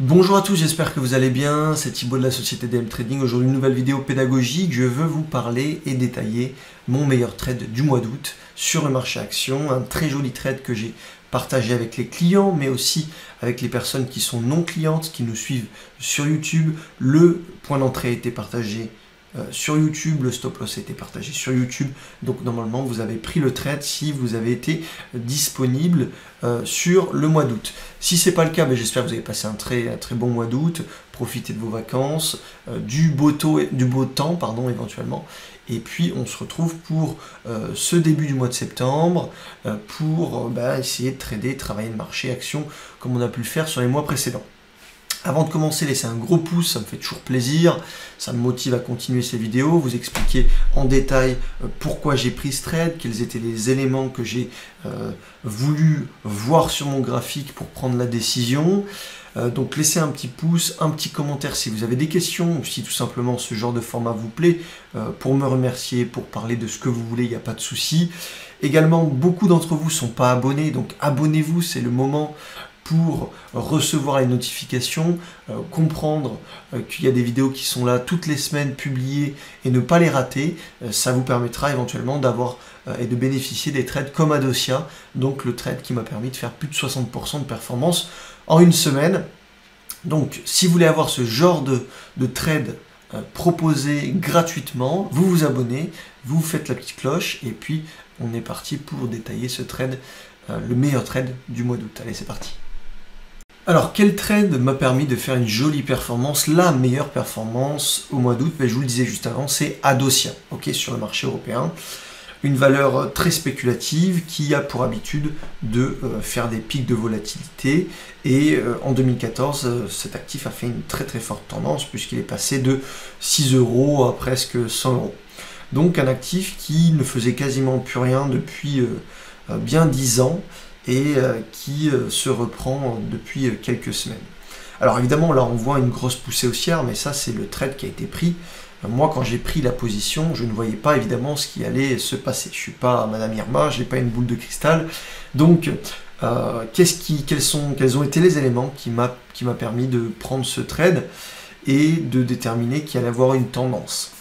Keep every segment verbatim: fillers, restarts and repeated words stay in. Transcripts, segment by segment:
Bonjour à tous, j'espère que vous allez bien, c'est Thibaut de la société D M Trading. Aujourd'hui, une nouvelle vidéo pédagogique, je veux vous parler et détailler mon meilleur trade du mois d'août sur le marché action, un très joli trade que j'ai partagé avec les clients, mais aussi avec les personnes qui sont non clientes, qui nous suivent sur YouTube. Le point d'entrée a été partagé Euh, sur YouTube, le stop loss a été partagé sur YouTube, donc normalement vous avez pris le trade si vous avez été disponible euh, sur le mois d'août. Si ce n'est pas le cas, ben j'espère que vous avez passé un très, un très bon mois d'août, profitez de vos vacances, euh, du, beau tôt, du beau temps pardon, éventuellement, et puis on se retrouve pour euh, ce début du mois de septembre euh, pour euh, bah, essayer de trader, travailler le marché, action, comme on a pu le faire sur les mois précédents. Avant de commencer, laissez un gros pouce, ça me fait toujours plaisir, ça me motive à continuer ces vidéos, vous expliquer en détail pourquoi j'ai pris ce trade, quels étaient les éléments que j'ai euh, voulu voir sur mon graphique pour prendre la décision. Euh, donc laissez un petit pouce, un petit commentaire si vous avez des questions, ou si tout simplement ce genre de format vous plaît, euh, pour me remercier, pour parler de ce que vous voulez, il n'y a pas de souci. Également, beaucoup d'entre vous ne sont pas abonnés, donc abonnez-vous, c'est le moment pour recevoir les notifications, euh, comprendre euh, qu'il y a des vidéos qui sont là toutes les semaines publiées et ne pas les rater. Euh, ça vous permettra éventuellement d'avoir euh, et de bénéficier des trades comme Adocia, donc le trade qui m'a permis de faire plus de soixante pour cent de performance en une semaine. Donc si vous voulez avoir ce genre de, de trade euh, proposé gratuitement, vous vous abonnez, vous faites la petite cloche et puis on est parti pour détailler ce trade, euh, le meilleur trade du mois d'août. Allez, c'est parti. Alors, quel trade m'a permis de faire une jolie performance, la meilleure performance au mois d'août? Ben, je vous le disais juste avant, c'est Adocia, okay, sur le marché européen. Une valeur très spéculative qui a pour habitude de euh, faire des pics de volatilité. Et euh, en deux mille quatorze, euh, cet actif a fait une très très forte tendance puisqu'il est passé de six euros à presque cent euros. Donc un actif qui ne faisait quasiment plus rien depuis euh, bien dix ans. Et qui se reprend depuis quelques semaines. Alors évidemment, là on voit une grosse poussée haussière, mais ça c'est le trade qui a été pris. Moi, quand j'ai pris la position, je ne voyais pas évidemment ce qui allait se passer. Je ne suis pas Madame Irma, je n'ai pas une boule de cristal. Donc, euh, qu'est-ce qui, quels sont, quels ont été les éléments qui m'a qui m'a permis de prendre ce trade et de déterminer qu'il allait avoir une tendance ?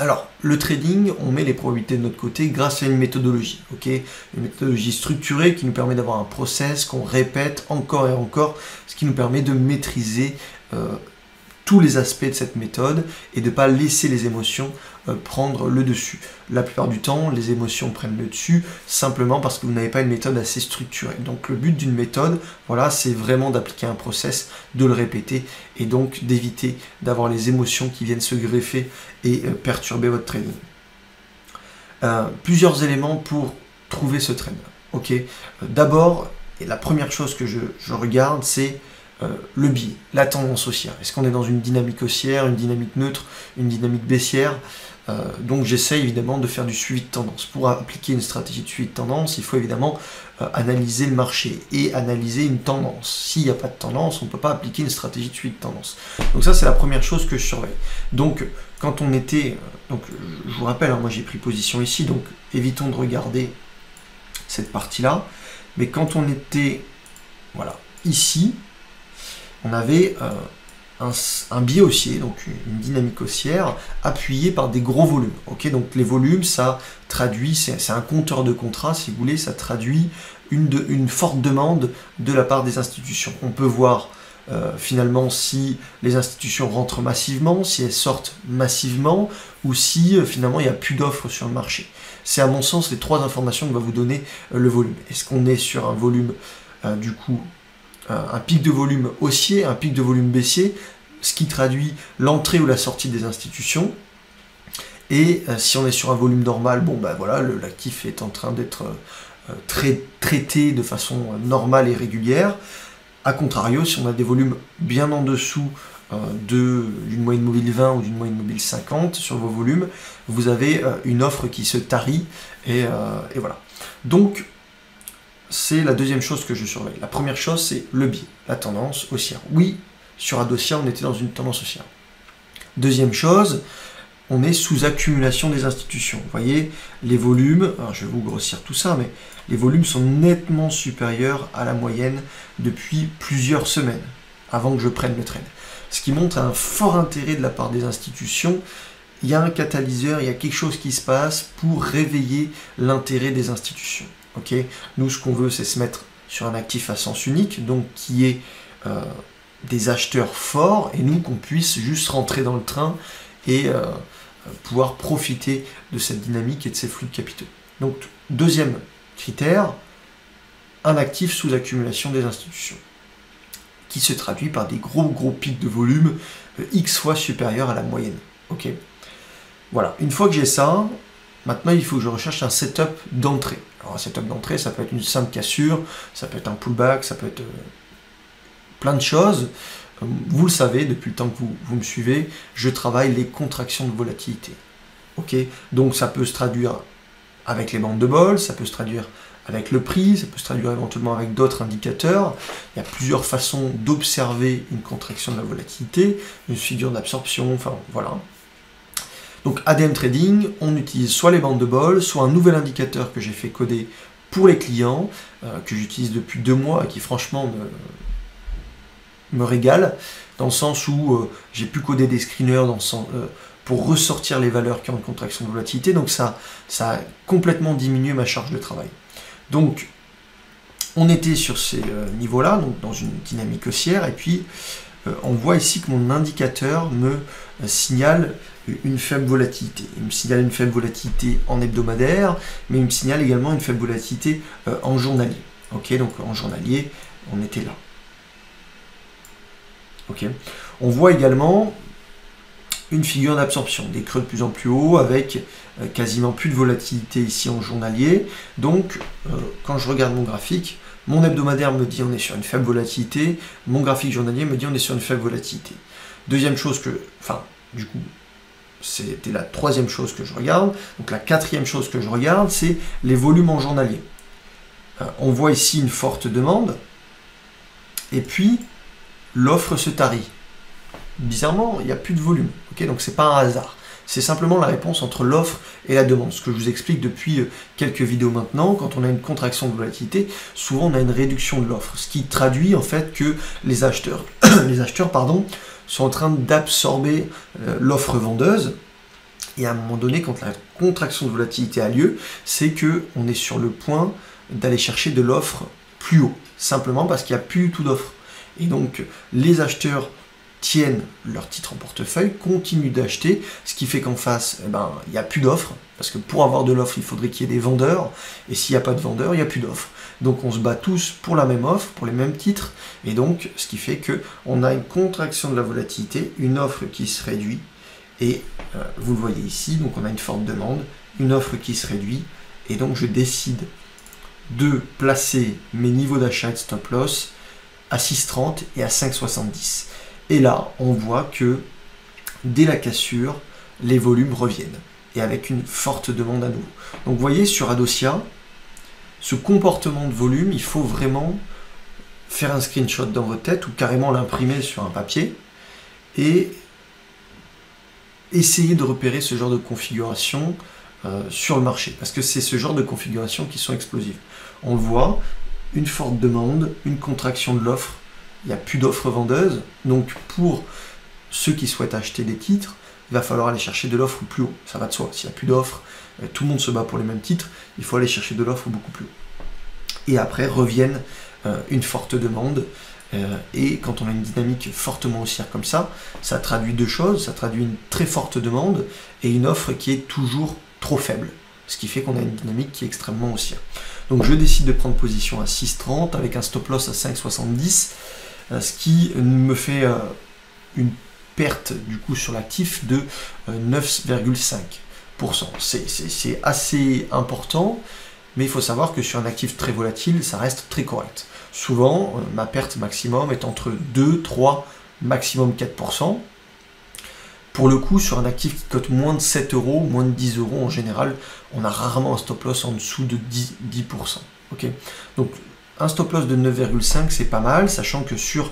Alors, le trading, on met les probabilités de notre côté grâce à une méthodologie, okay, une méthodologie structurée qui nous permet d'avoir un process qu'on répète encore et encore, ce qui nous permet de maîtriser euh, tous les aspects de cette méthode et de ne pas laisser les émotions euh, prendre le dessus. La plupart du temps, les émotions prennent le dessus simplement parce que vous n'avez pas une méthode assez structurée. Donc, le but d'une méthode, voilà, c'est vraiment d'appliquer un process, de le répéter et donc d'éviter d'avoir les émotions qui viennent se greffer et euh, perturber votre trading. Euh, plusieurs éléments pour trouver ce trade. Ok. Euh, D'abord, et la première chose que je, je regarde, c'est euh, le biais, la tendance haussière. Est-ce qu'on est dans une dynamique haussière, une dynamique neutre, une dynamique baissière? Euh, donc j'essaie évidemment de faire du suivi de tendance. Pour appliquer une stratégie de suivi de tendance, il faut évidemment euh, analyser le marché et analyser une tendance. S'il n'y a pas de tendance, on ne peut pas appliquer une stratégie de suivi de tendance. Donc ça, c'est la première chose que je surveille. Donc quand on était... donc je vous rappelle, hein, moi j'ai pris position ici, donc évitons de regarder cette partie-là. Mais quand on était voilà, ici, on avait... Euh, Un, un biais haussier, donc une dynamique haussière appuyée par des gros volumes. Okay, donc les volumes, ça traduit, c'est un compteur de contrat, si vous voulez, ça traduit une, de, une forte demande de la part des institutions. On peut voir euh, finalement si les institutions rentrent massivement, si elles sortent massivement, ou si euh, finalement il n'y a plus d'offres sur le marché. C'est à mon sens les trois informations que va vous donner euh, le volume. Est-ce qu'on est sur un volume euh, du coup un pic de volume haussier, un pic de volume baissier, ce qui traduit l'entrée ou la sortie des institutions. Et euh, si on est sur un volume normal, bon ben voilà, l'actif est en train d'être euh, très traité de façon normale et régulière. A contrario, si on a des volumes bien en dessous euh, d'une de, moyenne mobile vingt ou d'une moyenne mobile cinquante sur vos volumes, vous avez euh, une offre qui se tarit et, euh, et voilà. Donc, c'est la deuxième chose que je surveille. La première chose, c'est le biais, la tendance haussière. Oui, sur Adocia, on était dans une tendance haussière. Deuxième chose, on est sous accumulation des institutions. Vous voyez, les volumes, alors je vais vous grossir tout ça, mais les volumes sont nettement supérieurs à la moyenne depuis plusieurs semaines. avant que je prenne le trade. Ce qui montre un fort intérêt de la part des institutions. Il y a un catalyseur, il y a quelque chose qui se passe pour réveiller l'intérêt des institutions. Okay, nous, ce qu'on veut, c'est se mettre sur un actif à sens unique, donc qui est euh, des acheteurs forts, et nous, qu'on puisse juste rentrer dans le train et euh, pouvoir profiter de cette dynamique et de ces flux de capitaux. Donc, deuxième critère, un actif sous accumulation des institutions, qui se traduit par des gros gros pics de volume euh, X fois supérieurs à la moyenne. Okay. Voilà, une fois que j'ai ça, maintenant il faut que je recherche un setup d'entrée. Alors un setup d'entrée, ça peut être une simple cassure, ça peut être un pullback, ça peut être euh, plein de choses. Vous le savez, depuis le temps que vous, vous me suivez, je travaille les contractions de volatilité. Ok, donc ça peut se traduire avec les bandes de bol, ça peut se traduire avec le prix, ça peut se traduire éventuellement avec d'autres indicateurs. Il y a plusieurs façons d'observer une contraction de la volatilité, une figure d'absorption, enfin voilà. Donc A D M Trading, on utilise soit les bandes de bol, soit un nouvel indicateur que j'ai fait coder pour les clients, euh, que j'utilise depuis deux mois et qui franchement me, me régale, dans le sens où euh, j'ai pu coder des screeners dans le sens, euh, pour ressortir les valeurs qui ont une contraction de volatilité, donc ça, ça a complètement diminué ma charge de travail. Donc on était sur ces euh, niveaux-là, donc dans une dynamique haussière, et puis euh, on voit ici que mon indicateur me euh, signale une faible volatilité. Il me signale une faible volatilité en hebdomadaire, mais il me signale également une faible volatilité euh, en journalier. Ok, donc en journalier, on était là. Ok. On voit également une figure d'absorption, des creux de plus en plus haut avec euh, quasiment plus de volatilité ici en journalier. Donc, euh, quand je regarde mon graphique, mon hebdomadaire me dit on est sur une faible volatilité, mon graphique journalier me dit on est sur une faible volatilité. Deuxième chose que, enfin, du coup, c'était la troisième chose que je regarde. Donc la quatrième chose que je regarde, c'est les volumes en journalier. Euh, on voit ici une forte demande, et puis l'offre se tarit. Bizarrement, il n'y a plus de volume. Okay, donc ce n'est pas un hasard. C'est simplement la réponse entre l'offre et la demande. Ce que je vous explique depuis quelques vidéos maintenant, quand on a une contraction de volatilité, souvent on a une réduction de l'offre, ce qui traduit en fait que les acheteurs, les acheteurs, pardon, sont en train d'absorber euh, l'offre vendeuse. Et à un moment donné, quand la contraction de volatilité a lieu, c'est qu'on est sur le point d'aller chercher de l'offre plus haut, simplement parce qu'il n'y a plus tout d'offre. Et donc, les acheteurs tiennent leurs titres en portefeuille, continuent d'acheter, ce qui fait qu'en face, eh ben, il n'y a plus d'offre, parce que pour avoir de l'offre, il faudrait qu'il y ait des vendeurs, et s'il n'y a pas de vendeurs, il n'y a plus d'offre. Donc on se bat tous pour la même offre, pour les mêmes titres, et donc ce qui fait qu'on a une contraction de la volatilité, une offre qui se réduit, et euh, vous le voyez ici, donc on a une forte demande, une offre qui se réduit, et donc je décide de placer mes niveaux d'achat et de stop loss à six trente et à cinq soixante-dix. Et là, on voit que dès la cassure, les volumes reviennent, et avec une forte demande à nouveau. Donc vous voyez, sur Adocia, ce comportement de volume, il faut vraiment faire un screenshot dans votre tête, ou carrément l'imprimer sur un papier, et essayer de repérer ce genre de configuration euh, sur le marché, parce que c'est ce genre de configuration qui sont explosives. On le voit, une forte demande, une contraction de l'offre, il n'y a plus d'offres vendeuses, donc pour ceux qui souhaitent acheter des titres, il va falloir aller chercher de l'offre plus haut, ça va de soi. S'il n'y a plus d'offres, tout le monde se bat pour les mêmes titres, il faut aller chercher de l'offre beaucoup plus haut. Et après reviennent euh, une forte demande, euh, et quand on a une dynamique fortement haussière comme ça, ça traduit deux choses, ça traduit une très forte demande et une offre qui est toujours trop faible, ce qui fait qu'on a une dynamique qui est extrêmement haussière. Donc je décide de prendre position à six trente avec un stop loss à cinq soixante-dix, ce qui me fait euh, une perte du coup sur l'actif de euh, neuf virgule cinq pour cent. C'est assez important, mais il faut savoir que sur un actif très volatile, ça reste très correct. Souvent, euh, ma perte maximum est entre deux, trois, maximum quatre pour cent. Pour le coup, sur un actif qui cote moins de sept euros, moins de dix euros en général, on a rarement un stop loss en dessous de dix pour cent. Okay, donc un stop loss de neuf virgule cinq, c'est pas mal, sachant que sur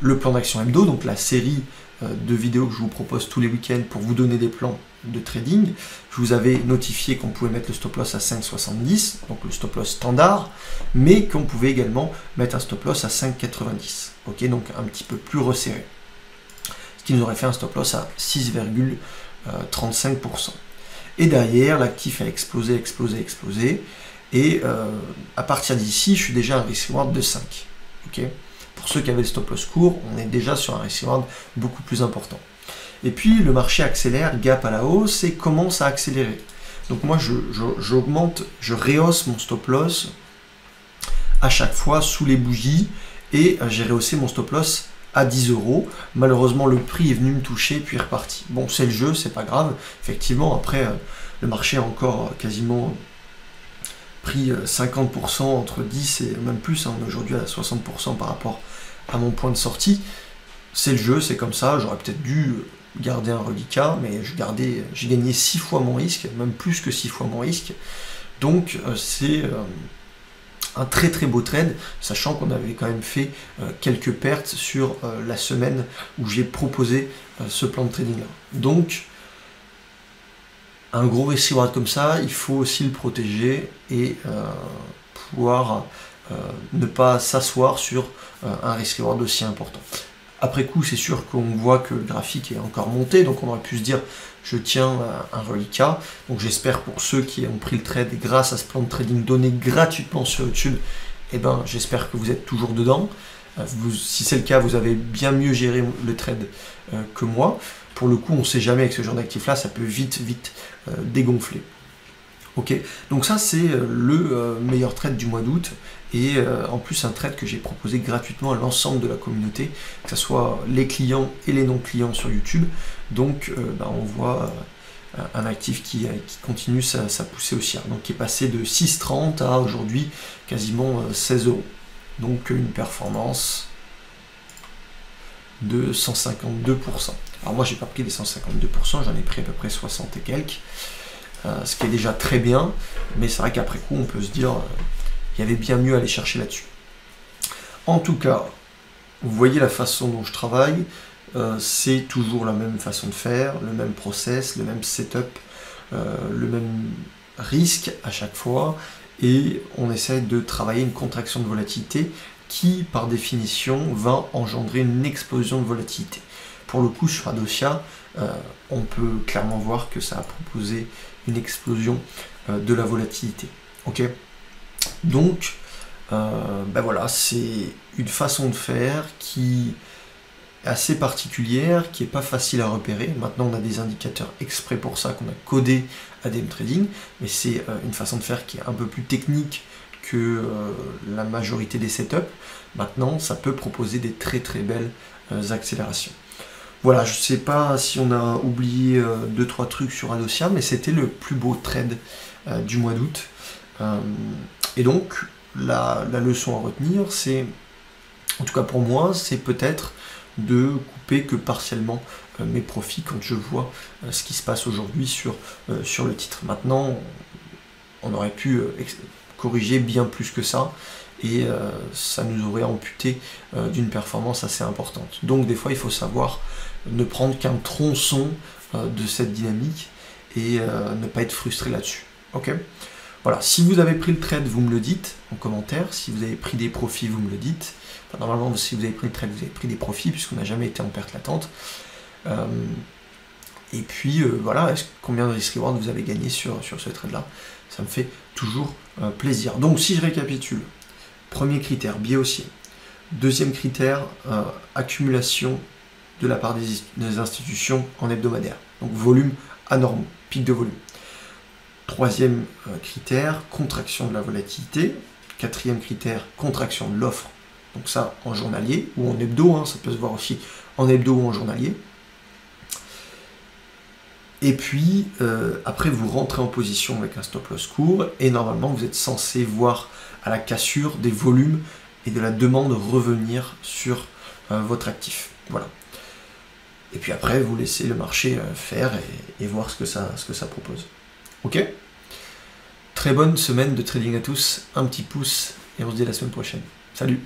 le plan d'action hebdo, donc la série de vidéos que je vous propose tous les week-ends pour vous donner des plans de trading. Je vous avais notifié qu'on pouvait mettre le stop loss à cinq virgule soixante-dix, donc le stop loss standard, mais qu'on pouvait également mettre un stop loss à cinq virgule quatre-vingt-dix, ok, donc un petit peu plus resserré, ce qui nous aurait fait un stop loss à six virgule trente-cinq pour cent. Et derrière, l'actif a explosé, explosé, explosé, et euh, à partir d'ici, je suis déjà à un risk reward de cinq, ok. Pour ceux qui avaient le stop loss court, on est déjà sur un risk reward beaucoup plus important. Et puis le marché accélère, gap à la hausse et commence à accélérer. Donc moi je, je, j'augmente, je rehausse mon stop loss à chaque fois sous les bougies et j'ai rehaussé mon stop loss à dix euros. Malheureusement le prix est venu me toucher puis est reparti. Bon c'est le jeu, c'est pas grave. Effectivement après le marché a encore quasiment pris cinquante pour cent entre dix et même plus. Hein, on est aujourd'hui à soixante pour cent par rapport à mon point de sortie. C'est le jeu, c'est comme ça. J'aurais peut-être dû garder un reliquat, mais je gardais, j'ai gagné six fois mon risque, même plus que six fois mon risque. Donc c'est un très très beau trade, sachant qu'on avait quand même fait quelques pertes sur la semaine où j'ai proposé ce plan de trading là. Donc un gros risk reward comme ça, il faut aussi le protéger et pouvoir ne pas s'asseoir sur un risk reward aussi important. Après coup, c'est sûr qu'on voit que le graphique est encore monté, donc on aurait pu se dire je tiens un reliquat. Donc j'espère pour ceux qui ont pris le trade grâce à ce plan de trading donné gratuitement sur YouTube, eh ben, j'espère que vous êtes toujours dedans. Vous, si c'est le cas, vous avez bien mieux géré le trade euh, que moi. Pour le coup, on ne sait jamais avec ce genre d'actif-là, ça peut vite, vite euh, dégonfler. Ok, donc ça c'est le euh, meilleur trade du mois d'août. Et euh, en plus un trade que j'ai proposé gratuitement à l'ensemble de la communauté, que ce soit les clients et les non-clients sur YouTube. Donc euh, bah, on voit euh, un actif qui, qui continue sa, sa poussée haussière, donc qui est passé de six virgule trente à aujourd'hui quasiment euh, seize euros. Donc une performance de cent cinquante-deux pour cent. Alors moi j'ai pas pris les cent cinquante-deux pour cent, j'en ai pris à peu près soixante et quelques, euh, ce qui est déjà très bien, mais c'est vrai qu'après coup on peut se dire... Euh, il y avait bien mieux à aller chercher là-dessus. En tout cas, vous voyez la façon dont je travaille, euh, c'est toujours la même façon de faire, le même process, le même setup, euh, le même risque à chaque fois, et on essaie de travailler une contraction de volatilité qui, par définition, va engendrer une explosion de volatilité. Pour le coup, sur Adocia, euh, on peut clairement voir que ça a proposé une explosion euh, de la volatilité. Ok ? Donc, euh, ben voilà, c'est une façon de faire qui est assez particulière, qui n'est pas facile à repérer. Maintenant, on a des indicateurs exprès pour ça qu'on a codé à D M Trading, mais c'est euh, une façon de faire qui est un peu plus technique que euh, la majorité des setups. Maintenant, ça peut proposer des très très belles euh, accélérations. Voilà, je ne sais pas si on a oublié euh, deux trois trucs sur Adocia, mais c'était le plus beau trade euh, du mois d'août. Euh, Et donc, la, la leçon à retenir, c'est, en tout cas pour moi, c'est peut-être de couper que partiellement euh, mes profits quand je vois euh, ce qui se passe aujourd'hui sur, euh, sur le titre. Maintenant, on aurait pu euh, corriger bien plus que ça, et euh, ça nous aurait amputé euh, d'une performance assez importante. Donc des fois, il faut savoir ne prendre qu'un tronçon euh, de cette dynamique, et euh, ne pas être frustré là-dessus. Ok ? Voilà, si vous avez pris le trade, vous me le dites en commentaire. Si vous avez pris des profits, vous me le dites. Enfin, normalement, si vous avez pris le trade, vous avez pris des profits, puisqu'on n'a jamais été en perte latente. Euh, et puis, euh, voilà, combien de risk reward vous avez gagné sur, sur ce trade-là? Ça me fait toujours euh, plaisir. Donc, si je récapitule, premier critère, biais haussier. Deuxième critère, euh, accumulation de la part des, des institutions en hebdomadaire. Donc, volume anormal, pic de volume. Troisième critère, contraction de la volatilité. Quatrième critère, contraction de l'offre. Donc ça, en journalier ou en hebdo, hein, ça peut se voir aussi en hebdo ou en journalier. Et puis, euh, après, vous rentrez en position avec un stop loss court et normalement, vous êtes censé voir à la cassure des volumes et de la demande revenir sur euh, votre actif. Voilà. Et puis après, vous laissez le marché euh, faire et, et voir ce que ça, ce que ça propose. Ok, très bonne semaine de trading à tous, un petit pouce et on se dit à la semaine prochaine. Salut!